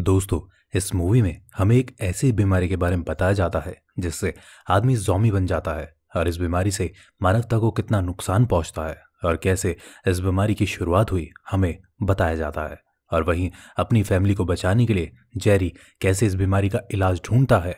दोस्तों, इस मूवी में हमें एक ऐसी बीमारी के बारे में बताया जाता है जिससे आदमी ज़ॉम्बी बन जाता है और इस बीमारी से मानवता को कितना नुकसान पहुंचता है और कैसे इस बीमारी की शुरुआत हुई हमें बताया जाता है। और वहीं अपनी फैमिली को बचाने के लिए जैरी कैसे इस बीमारी का इलाज ढूंढता है,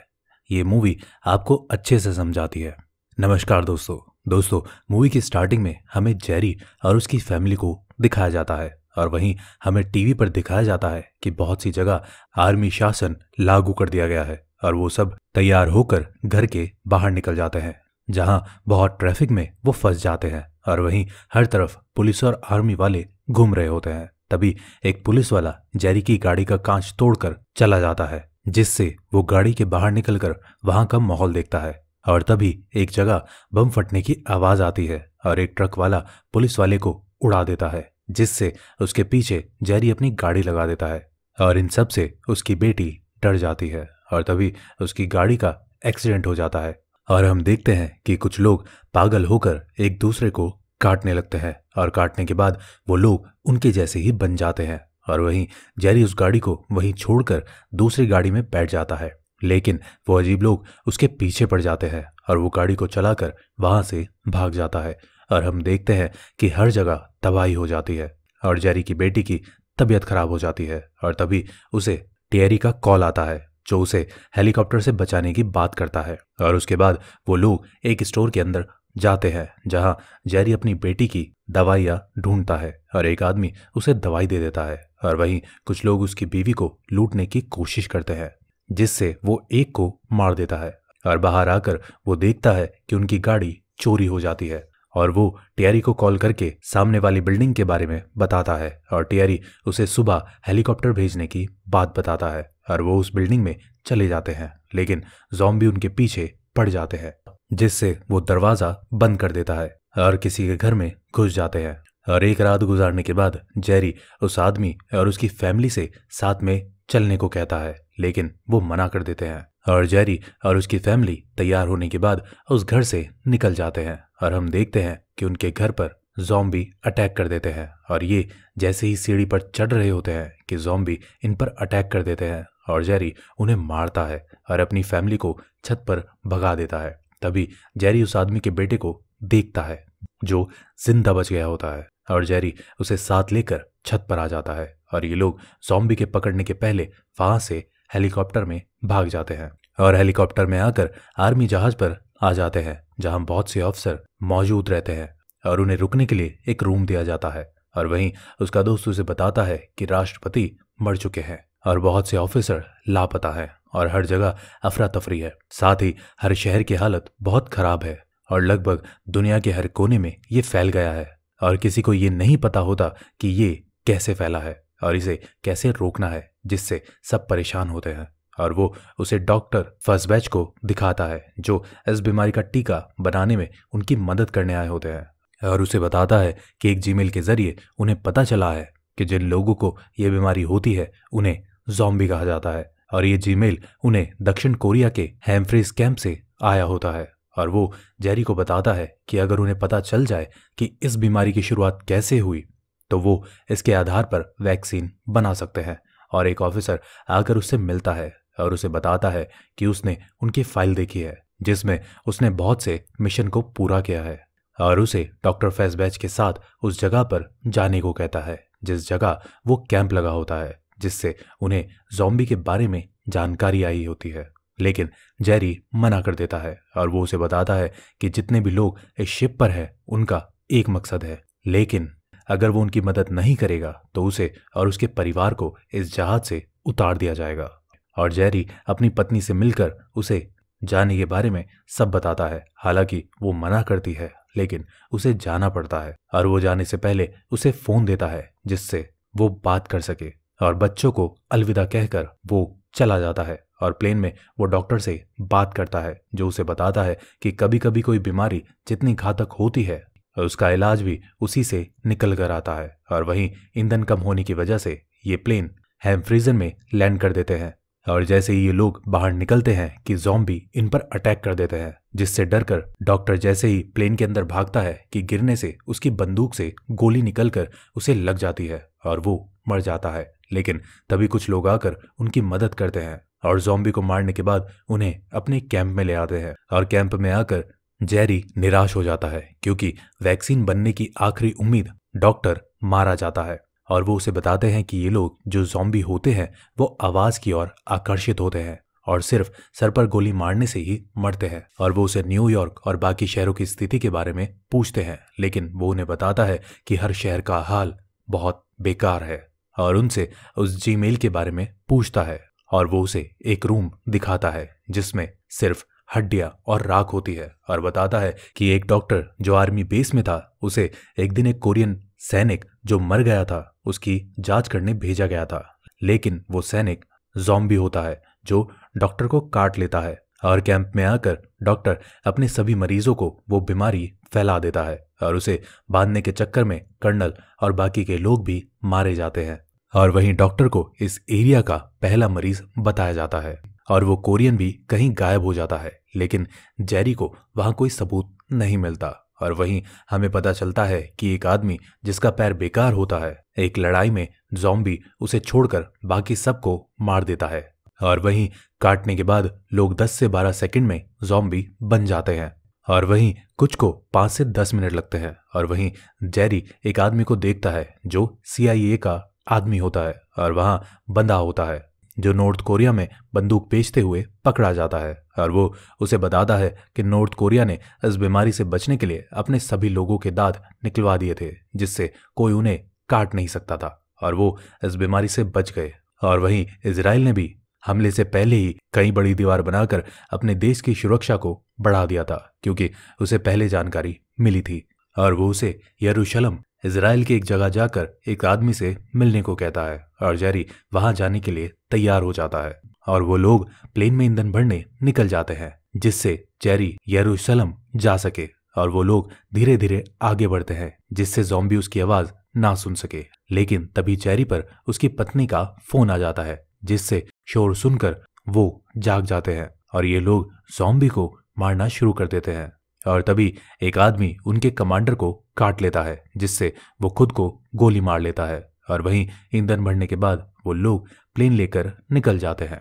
ये मूवी आपको अच्छे से समझाती है। नमस्कार दोस्तों, मूवी की स्टार्टिंग में हमें जैरी और उसकी फैमिली को दिखाया जाता है और वहीं हमें टीवी पर दिखाया जाता है कि बहुत सी जगह आर्मी शासन लागू कर दिया गया है और वो सब तैयार होकर घर के बाहर निकल जाते हैं, जहां बहुत ट्रैफिक में वो फंस जाते हैं और वहीं हर तरफ पुलिस और आर्मी वाले घूम रहे होते हैं। तभी एक पुलिस वाला जैरी की गाड़ी का कांच तोड़कर चला जाता है, जिससे वो गाड़ी के बाहर निकलकर वहां का माहौल देखता है और तभी एक जगह बम फटने की आवाज आती है और एक ट्रक वाला पुलिस वाले को उड़ा देता है, जिससे उसके पीछे जैरी अपनी गाड़ी लगा देता है और इन सब से उसकी बेटी डर जाती है और तभी उसकी गाड़ी का एक्सीडेंट हो जाता है और हम देखते हैं कि कुछ लोग पागल होकर एक दूसरे को काटने लगते हैं और काटने के बाद वो लोग उनके जैसे ही बन जाते हैं और वहीं जैरी उस गाड़ी को वहीं छोड़कर दूसरी गाड़ी में बैठ जाता है, लेकिन वो अजीब लोग उसके पीछे पड़ जाते हैं और वो गाड़ी को चलाकर वहां से भाग जाता है और हम देखते हैं कि हर जगह तबाही हो जाती है और जैरी की बेटी की तबीयत खराब हो जाती है और तभी उसे टेरी का कॉल आता है जो उसे हेलीकॉप्टर से बचाने की बात करता है और उसके बाद वो लोग एक स्टोर के अंदर जाते हैं जहां जैरी अपनी बेटी की दवाइयाँ ढूंढता है और एक आदमी उसे दवाई दे देता है और वहीं कुछ लोग उसकी बीवी को लूटने की कोशिश करते हैं, जिससे वो एक को मार देता है और बाहर आकर वो देखता है कि उनकी गाड़ी चोरी हो जाती है और वो टेरी को कॉल करके सामने वाली बिल्डिंग के बारे में बताता है और टेरी उसे सुबह हेलीकॉप्टर भेजने की बात बताता है और वो उस बिल्डिंग में चले जाते हैं, लेकिन ज़ॉम्बी उनके पीछे पड़ जाते हैं, जिससे वो दरवाज़ा बंद कर देता है और किसी के घर में घुस जाते हैं और एक रात गुजारने के बाद जैरी उस आदमी और उसकी फैमिली से साथ में चलने को कहता है, लेकिन वो मना कर देते हैं और जैरी और उसकी फैमिली तैयार होने के बाद उस घर से निकल जाते हैं और हम देखते हैं कि उनके घर पर ज़ॉम्बी अटैक कर देते हैं और ये जैसे ही सीढ़ी पर चढ़ रहे होते हैं कि ज़ॉम्बी इन पर अटैक कर देते हैं और जैरी उन्हें मारता है और अपनी फैमिली को छत पर भगा देता है। तभी जैरी उस आदमी के बेटे को देखता है जो जिंदा बच गया होता है और जैरी उसे साथ लेकर छत पर आ जाता है और ये लोग ज़ॉम्बी के पकड़ने के पहले वहां से हेलीकॉप्टर में भाग जाते हैं और हेलीकॉप्टर में आकर आर्मी जहाज पर आ जाते हैं, जहां बहुत से अफसर मौजूद रहते हैं और उन्हें रुकने के लिए एक रूम दिया जाता है और वहीं उसका दोस्त उसे बताता है कि राष्ट्रपति मर चुके हैं और बहुत से ऑफिसर लापता हैं और हर जगह अफरा तफरी है, साथ ही हर शहर की हालत बहुत खराब है और लगभग दुनिया के हर कोने में ये फैल गया है और किसी को ये नहीं पता होता कि ये कैसे फैला है और इसे कैसे रोकना है, जिससे सब परेशान होते हैं और वो उसे डॉक्टर फर्स्ट बैच को दिखाता है जो इस बीमारी का टीका बनाने में उनकी मदद करने आए होते हैं और उसे बताता है कि एक जीमेल के जरिए उन्हें पता चला है कि जिन लोगों को ये बीमारी होती है उन्हें ज़ॉम्बी कहा जाता है और ये जीमेल उन्हें दक्षिण कोरिया के हम्फ्रीस कैंप से आया होता है और वो जैरी को बताता है कि अगर उन्हें पता चल जाए कि इस बीमारी की शुरुआत कैसे हुई तो वो इसके आधार पर वैक्सीन बना सकते हैं और एक ऑफिसर आकर उससे मिलता है और उसे बताता है कि उसने उनकी फाइल देखी है जिसमें उसने बहुत से मिशन को पूरा किया है और उसे डॉक्टर फैज़बैच के साथ उस जगह पर जाने को कहता है जिस जगह वो कैंप लगा होता है, जिससे उन्हें ज़ॉम्बी के बारे में जानकारी आई होती है, लेकिन जैरी मना कर देता है और वो उसे बताता है कि जितने भी लोग इस शिप पर हैं उनका एक मकसद है, लेकिन अगर वो उनकी मदद नहीं करेगा तो उसे और उसके परिवार को इस जहाज से उतार दिया जाएगा। और जैरी अपनी पत्नी से मिलकर उसे जाने के बारे में सब बताता है, हालांकि वो मना करती है लेकिन उसे जाना पड़ता है और वो जाने से पहले उसे फ़ोन देता है जिससे वो बात कर सके और बच्चों को अलविदा कहकर वो चला जाता है और प्लेन में वो डॉक्टर से बात करता है जो उसे बताता है कि कभी कभी कोई बीमारी जितनी घातक होती है उसका इलाज भी उसी से निकल कर आता है और वहीं ईंधन कम होने की वजह से ये प्लेन हम्फ्रीजन में लैंड कर देते हैं और जैसे ही ये लोग बाहर निकलते हैं कि ज़ॉम्बी इन पर अटैक कर देते हैं, जिससे डरकर डॉक्टर जैसे ही प्लेन के अंदर भागता है कि गिरने से उसकी बंदूक से गोली निकलकर उसे लग जाती है और वो मर जाता है, लेकिन तभी कुछ लोग आकर उनकी मदद करते हैं और ज़ॉम्बी को मारने के बाद उन्हें अपने कैंप में ले आते हैं। और कैंप में आकर जैरी निराश हो जाता है क्योंकि वैक्सीन बनने की आखिरी उम्मीद डॉक्टर मारा जाता है और वो उसे बताते हैं कि ये लोग जो ज़ॉम्बी होते हैं वो आवाज़ की ओर आकर्षित होते हैं और सिर्फ सर पर गोली मारने से ही मरते हैं। और वो उसे न्यूयॉर्क और बाकी शहरों की स्थिति के बारे में पूछते हैं लेकिन वो उन्हें बताता है कि हर शहर का हाल बहुत बेकार है और उनसे उस जीमेल के बारे में पूछता है और वो उसे एक रूम दिखाता है जिसमें सिर्फ हड्डियां और राख होती है और बताता है कि एक डॉक्टर जो आर्मी बेस में था उसे एक दिन एक कोरियन सैनिक जो मर गया था उसकी जांच करने भेजा गया था लेकिन वो सैनिक ज़ॉम्बी होता है जो डॉक्टर को काट लेता है। और कैंप में आकर डॉक्टर अपने सभी मरीजों को वो बीमारी फैला देता है और उसे बांधने के चक्कर में कर्नल और बाकी के लोग भी मारे जाते हैं और वहीं डॉक्टर को इस एरिया का पहला मरीज बताया जाता है और वो कोरियन भी कहीं गायब हो जाता है लेकिन जैरी को वहाँ कोई सबूत नहीं मिलता। और वहीं हमें पता चलता है कि एक आदमी जिसका पैर बेकार होता है एक लड़ाई में ज़ॉम्बी उसे छोड़कर बाकी सबको मार देता है और वहीं काटने के बाद लोग 10 से 12 सेकंड में ज़ॉम्बी बन जाते हैं और वहीं कुछ को 5 से 10 मिनट लगते हैं। और वहीं जैरी एक आदमी को देखता है जो CIA का आदमी होता है और वहाँ बंधा होता है जो नॉर्थ कोरिया में बंदूक बेचते हुए पकड़ा जाता है और वो उसे बताता है कि नॉर्थ कोरिया ने इस बीमारी से बचने के लिए अपने सभी लोगों के दांत निकलवा दिए थे जिससे कोई उन्हें काट नहीं सकता था और वो इस बीमारी से बच गए। और वहीं इजराइल ने भी हमले से पहले ही कई बड़ी दीवार बनाकर अपने देश की सुरक्षा को बढ़ा दिया था क्योंकि उसे पहले जानकारी मिली थी। और वो उसे यरूशलम इजराइल की एक जगह जाकर एक आदमी से मिलने को कहता है और जैरी वहां जाने के लिए तैयार हो जाता है और वो लोग प्लेन में ईंधन भरने निकल जाते हैं जिससे जैरी यरूशलम जा सके और वो लोग धीरे धीरे आगे बढ़ते हैं जिससे ज़ॉम्बी उसकी आवाज़ ना सुन सके। लेकिन तभी जैरी पर उसकी पत्नी का फोन आ जाता है जिससे शोर सुनकर वो जाग जाते हैं और ये लोग ज़ॉम्बी को मारना शुरू कर देते हैं और तभी एक आदमी उनके कमांडर को काट लेता है जिससे वो खुद को गोली मार लेता है और वहीं ईंधन भरने के बाद वो लोग प्लेन लेकर निकल जाते हैं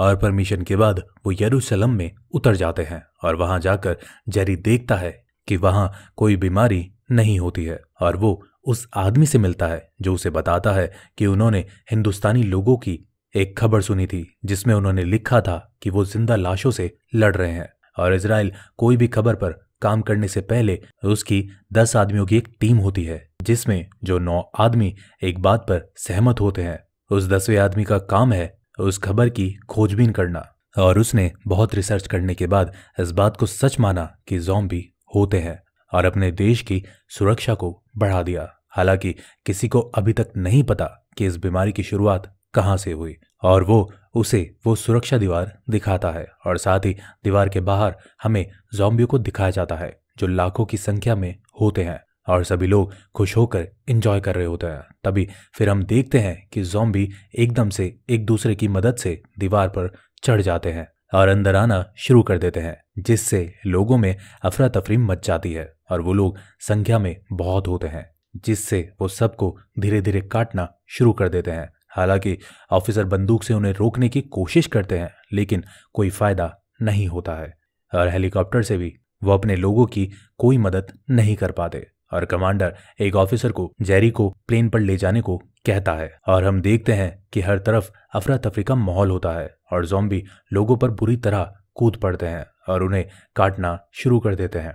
और परमिशन के बाद वो यरूशलम में उतर जाते हैं और वहाँ जाकर जैरी देखता है कि वहाँ कोई बीमारी नहीं होती है और वो उस आदमी से मिलता है जो उसे बताता है कि उन्होंने हिंदुस्तानी लोगों की एक खबर सुनी थी जिसमें उन्होंने लिखा था कि वो जिंदा लाशों से लड़ रहे हैं और इजराइल कोई भी खबर पर काम करने से पहले उसकी 10 आदमियों की एक टीम होती है जिसमें जो 9 आदमी एक बात पर सहमत होते हैं। उस 10वें आदमी का काम है उस खबर की खोजबीन करना और उसने बहुत रिसर्च करने के बाद इस बात को सच माना कि ज़ॉम्बी होते हैं और अपने देश की सुरक्षा को बढ़ा दिया। हालांकि किसी को अभी तक नहीं पता कि इस बीमारी की शुरुआत कहाँ से हुई और वो उसे वो सुरक्षा दीवार दिखाता है और साथ ही दीवार के बाहर हमें ज़ॉम्बियों को दिखाया जाता है जो लाखों की संख्या में होते हैं और सभी लोग खुश होकर एंजॉय कर रहे होते हैं। तभी फिर हम देखते हैं कि ज़ॉम्बी एकदम से एक दूसरे की मदद से दीवार पर चढ़ जाते हैं और अंदर आना शुरू कर देते हैं जिससे लोगों में अफरा तफरी मच जाती है और वो लोग संख्या में बहुत होते हैं जिससे वो सबको धीरे धीरे काटना शुरू कर देते हैं। हालांकि ऑफिसर बंदूक से उन्हें रोकने की कोशिश करते हैं लेकिन कोई फायदा नहीं होता है और हेलीकॉप्टर से भी वो अपने लोगों की कोई मदद नहीं कर पाते और कमांडर एक ऑफिसर को जैरी को प्लेन पर ले जाने को कहता है और हम देखते हैं कि हर तरफ अफरा तफरी का माहौल होता है और ज़ॉम्बी लोगों पर बुरी तरह कूद पड़ते हैं और उन्हें काटना शुरू कर देते हैं।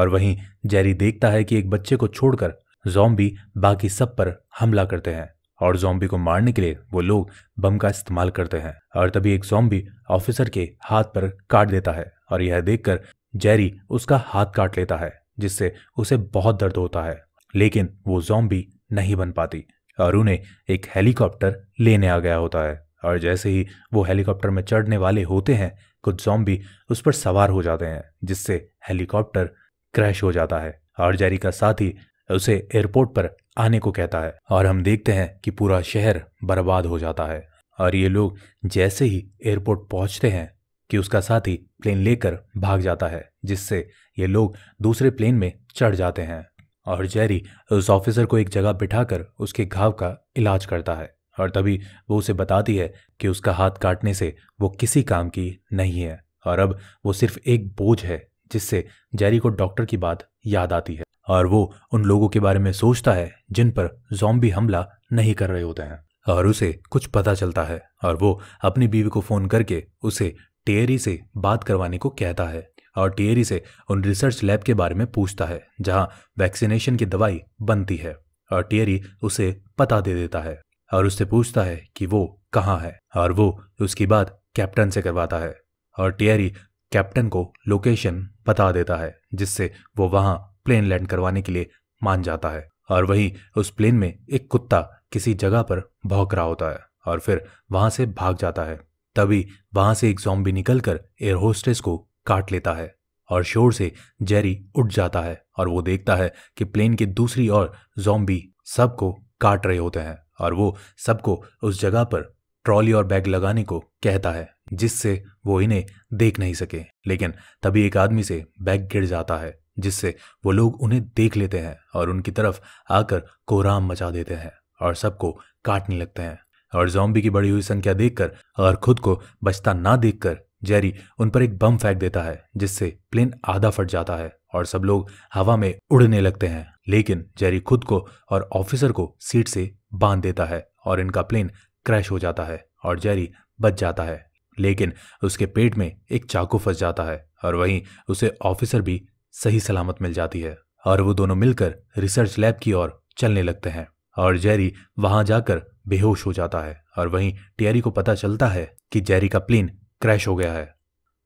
और वहीं जैरी देखता है कि एक बच्चे को छोड़कर ज़ॉम्बी बाकी सब पर हमला करते हैं और ज़ॉम्बी को मारने के लिए वो लोग बम का इस्तेमाल करते हैं और तभी एक ज़ॉम्बी ऑफिसर के हाथ पर काट देता है और यह देखकर जैरी उसका हाथ काट लेता है जिससे उसे बहुत दर्द होता है लेकिन वो ज़ॉम्बी नहीं बन पाती और उन्हें एक हेलीकॉप्टर लेने आ गया होता है और जैसे ही वो हेलीकॉप्टर में चढ़ने वाले होते हैं कुछ ज़ॉम्बी उस पर सवार हो जाते हैं जिससे हेलीकॉप्टर क्रैश हो जाता है और जैरी का साथी उसे एयरपोर्ट पर आने को कहता है और हम देखते हैं कि पूरा शहर बर्बाद हो जाता है और ये लोग जैसे ही एयरपोर्ट पहुंचते हैं कि उसका साथी प्लेन लेकर भाग जाता है जिससे ये लोग दूसरे प्लेन में चढ़ जाते हैं और जैरी उस ऑफिसर को एक जगह बिठाकर उसके घाव का इलाज करता है और तभी वो उसे बताती है कि उसका हाथ काटने से वो किसी काम की नहीं है और अब वो सिर्फ एक बोझ है, जिससे जैरी को डॉक्टर की बात याद आती है और वो उन लोगों के बारे में सोचता है जिन पर ज़ॉम्बी हमला नहीं कर रहे होते हैं। और उसे कुछ पता चलता है और वो अपनी बीवी को फ़ोन करके उसे टेरी से बात करवाने को कहता है और टेरी से उन रिसर्च लैब के बारे में पूछता है जहां वैक्सीनेशन की दवाई बनती है और टेरी उसे पता दे देता है और उससे पूछता है कि वो कहाँ है और वो उसकी बात कैप्टन से करवाता है और टेरी कैप्टन को लोकेशन बता देता है जिससे वो वहाँ प्लेन लैंड करवाने के लिए मान जाता है और वहीं उस प्लेन में एक कुत्ता किसी जगह पर भौंक रहा होता है और फिर वहाँ से भाग जाता है। तभी वहाँ से एक ज़ॉम्बी निकलकर एयर होस्टेस को काट लेता है और शोर से जैरी उठ जाता है और वो देखता है कि प्लेन के दूसरी ओर ज़ॉम्बी सबको काट रहे होते हैं और वो सबको उस जगह पर ट्रॉली और बैग लगाने को कहता है जिससे वो इन्हें देख नहीं सके, लेकिन तभी एक आदमी से बैग गिर जाता है जिससे वो लोग उन्हें देख लेते हैं और उनकी तरफ आकर कोहराम मचा देते हैं और सबको काटने लगते हैं और ज़ॉम्बी की बढ़ी हुई संख्या देखकर और खुद को बचता ना देखकर जैरी उन पर एक बम फेंक देता है जिससे प्लेन आधा फट जाता है और सब लोग हवा में उड़ने लगते हैं, लेकिन जैरी खुद को और ऑफिसर को सीट से बांध देता है और इनका प्लेन क्रैश हो जाता है और जैरी बच जाता है, लेकिन उसके पेट में एक चाकू फंस जाता है और वहीं उसे ऑफिसर भी सही सलामत मिल जाती है और वो दोनों मिलकर रिसर्च लैब की ओर चलने लगते हैं और जैरी वहां जाकर बेहोश हो जाता है और वहीं टेरी को पता चलता है कि जैरी का प्लेन क्रैश हो गया है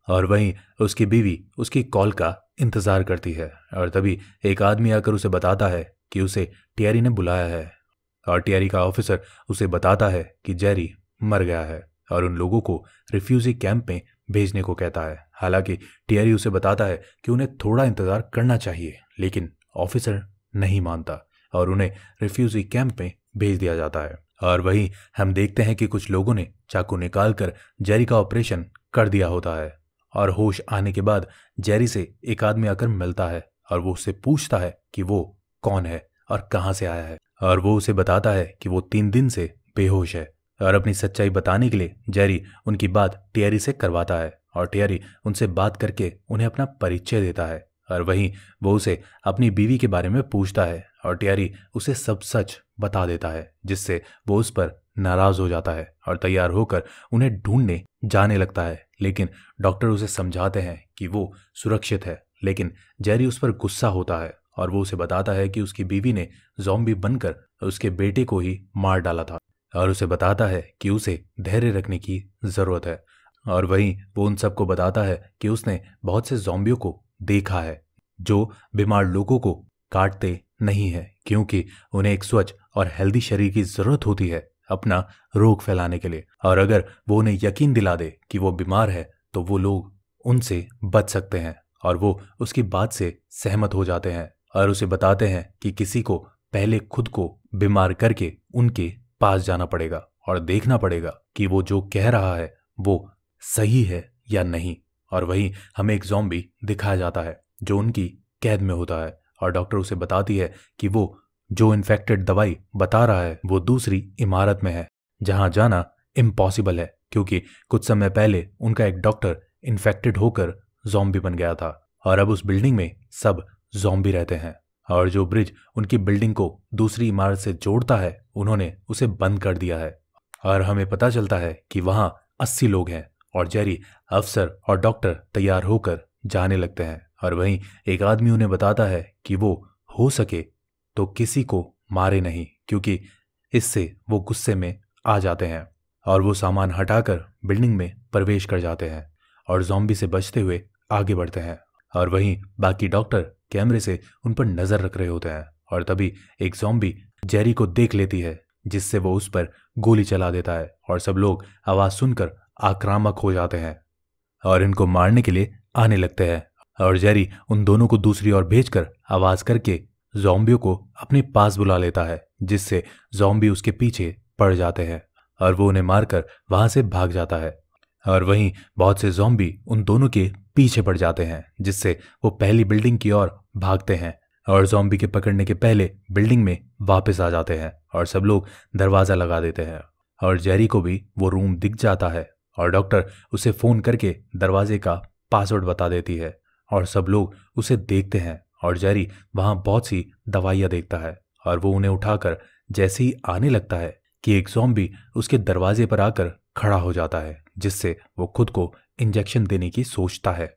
और वहीं उसकी बीवी उसकी कॉल का इंतजार करती है और तभी एक आदमी आकर उसे बताता है कि उसे टेरी ने बुलाया है और टेरी का ऑफिसर उसे बताता है कि जैरी मर गया है और उन लोगों को रिफ्यूजी कैंप में भेजने को कहता है। हालांकि टेरी उसे बताता है कि उन्हें थोड़ा इंतज़ार करना चाहिए, लेकिन ऑफिसर नहीं मानता और उन्हें रिफ्यूजी कैंप में भेज दिया जाता है और वहीं हम देखते हैं कि कुछ लोगों ने चाकू निकालकर जैरी का ऑपरेशन कर दिया होता है और होश आने के बाद जैरी से एक आदमी आकर मिलता है और वो उससे पूछता है कि वो कौन है और कहाँ से आया है और वो उसे बताता है कि वो 3 दिन से बेहोश है और अपनी सच्चाई बताने के लिए जैरी उनकी बात टेरी से करवाता है और टेरी उनसे बात करके उन्हें अपना परिचय देता है और वहीं वो उसे अपनी बीवी के बारे में पूछता है और टेरी उसे सब सच बता देता है जिससे वो उस पर नाराज हो जाता है और तैयार होकर उन्हें ढूंढने जाने लगता है, लेकिन डॉक्टर उसे समझाते हैं कि वो सुरक्षित है, लेकिन जैरी उस पर गुस्सा होता है और वो उसे बताता है कि उसकी बीवी ने ज़ॉम्बी बनकर उसके बेटे को ही मार डाला था और उसे बताता है कि उसे धैर्य रखने की ज़रूरत है और वहीं वो उन सबको बताता है कि उसने बहुत से ज़ॉम्बियों को देखा है जो बीमार लोगों को काटते नहीं है क्योंकि उन्हें एक स्वच्छ और हेल्दी शरीर की ज़रूरत होती है अपना रोग फैलाने के लिए और अगर वो उन्हें यकीन दिला दे कि वो बीमार है तो वो लोग उनसे बच सकते हैं और वो उसकी बात से सहमत हो जाते हैं और उसे बताते हैं कि किसी को पहले खुद को बीमार करके उनके पास जाना पड़ेगा और देखना पड़ेगा कि वो जो कह रहा है वो सही है या नहीं और वहीं हमें एक ज़ॉम्बी दिखाया जाता है जो उनकी कैद में होता है और डॉक्टर उसे बताती है कि वो जो इन्फेक्टेड दवाई बता रहा है वो दूसरी इमारत में है जहां जाना इम्पॉसिबल है क्योंकि कुछ समय पहले उनका एक डॉक्टर इन्फेक्टेड होकर ज़ॉम्बी बन गया था और अब उस बिल्डिंग में सब ज़ॉम्बी रहते हैं और जो ब्रिज उनकी बिल्डिंग को दूसरी इमारत से जोड़ता है उन्होंने उसे बंद कर दिया है और हमें पता चलता है कि वहाँ 80 लोग हैं और जैरी अफसर और डॉक्टर तैयार होकर जाने लगते हैं और वहीं एक आदमी उन्हें बताता है कि वो हो सके तो किसी को मारे नहीं क्योंकि इससे वो गुस्से में आ जाते हैं और वो सामान हटाकर बिल्डिंग में प्रवेश कर जाते हैं और ज़ॉम्बी से बचते हुए आगे बढ़ते हैं और वहीं बाकी डॉक्टर कैमरे से उन पर नज़र रख रहे होते हैं और तभी एक ज़ॉम्बी जैरी को देख लेती है जिससे वो उस पर गोली चला देता है और सब लोग आवाज़ सुनकर आक्रामक हो जाते हैं और इनको मारने के लिए आने लगते हैं और जैरी उन दोनों को दूसरी ओर भेजकर आवाज़ करके ज़ॉम्बियों को अपने पास बुला लेता है जिससे ज़ॉम्बी उसके पीछे पड़ जाते हैं और वो उन्हें मारकर वहाँ से भाग जाता है और वहीं बहुत से ज़ॉम्बी उन दोनों के पीछे पड़ जाते हैं जिससे वो पहली बिल्डिंग की ओर भागते हैं और ज़ॉम्बी के पकड़ने के पहले बिल्डिंग में वापस आ जाते हैं और सब लोग दरवाज़ा लगा देते हैं और जैरी को भी वो रूम दिख जाता है और डॉक्टर उसे फ़ोन करके दरवाजे का पासवर्ड बता देती है और सब लोग उसे देखते हैं और जैरी वहाँ बहुत सी दवाइयाँ देखता है और वो उन्हें उठाकर जैसे ही आने लगता है कि एक ज़ॉम्बी उसके दरवाजे पर आकर खड़ा हो जाता है जिससे वो खुद को इंजेक्शन देने की सोचता है,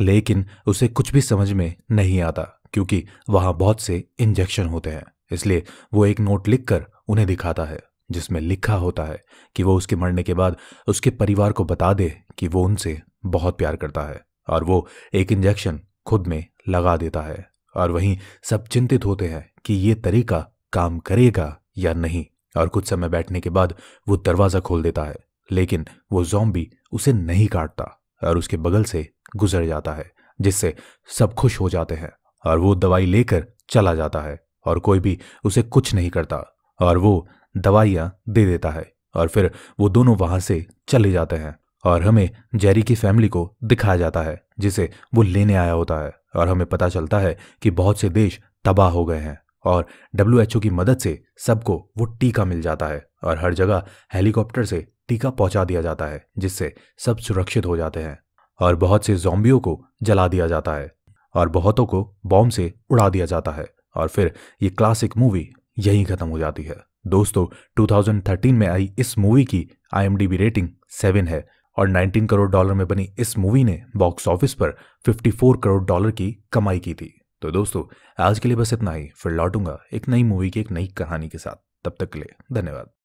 लेकिन उसे कुछ भी समझ में नहीं आता क्योंकि वहाँ बहुत से इंजेक्शन होते हैं। इसलिए वो एक नोट लिखकर उन्हें दिखाता है जिसमें लिखा होता है कि वो उसके मरने के बाद उसके परिवार को बता दे कि वो उनसे बहुत प्यार करता है और वो एक इंजेक्शन खुद में लगा देता है। और वहीं सब चिंतित होते हैं कि ये तरीका काम करेगा या नहीं, और कुछ समय बैठने के बाद वो दरवाज़ा खोल देता है, लेकिन वो ज़ॉम्बी उसे नहीं काटता और उसके बगल से गुजर जाता है जिससे सब खुश हो जाते हैं और वो दवाई लेकर चला जाता है और कोई भी उसे कुछ नहीं करता और वो दवाइयाँ दे देता है और फिर वो दोनों वहाँ से चले जाते हैं। और हमें जैरी की फैमिली को दिखाया जाता है जिसे वो लेने आया होता है और हमें पता चलता है कि बहुत से देश तबाह हो गए हैं और WHO की मदद से सबको वो टीका मिल जाता है और हर जगह हेलीकॉप्टर से टीका पहुंचा दिया जाता है जिससे सब सुरक्षित हो जाते हैं और बहुत से ज़ॉम्बियों को जला दिया जाता है और बहुतों को बॉम्ब से उड़ा दिया जाता है और फिर ये क्लासिक मूवी यहीं ख़त्म हो जाती है। दोस्तों 2013 में आई इस मूवी की IMDb रेटिंग 7 है और 19 करोड़ डॉलर में बनी इस मूवी ने बॉक्स ऑफिस पर 54 करोड़ डॉलर की कमाई की थी। तो दोस्तों आज के लिए बस इतना ही, फिर लौटूंगा एक नई मूवी की एक नई कहानी के साथ। तब तक के लिए धन्यवाद।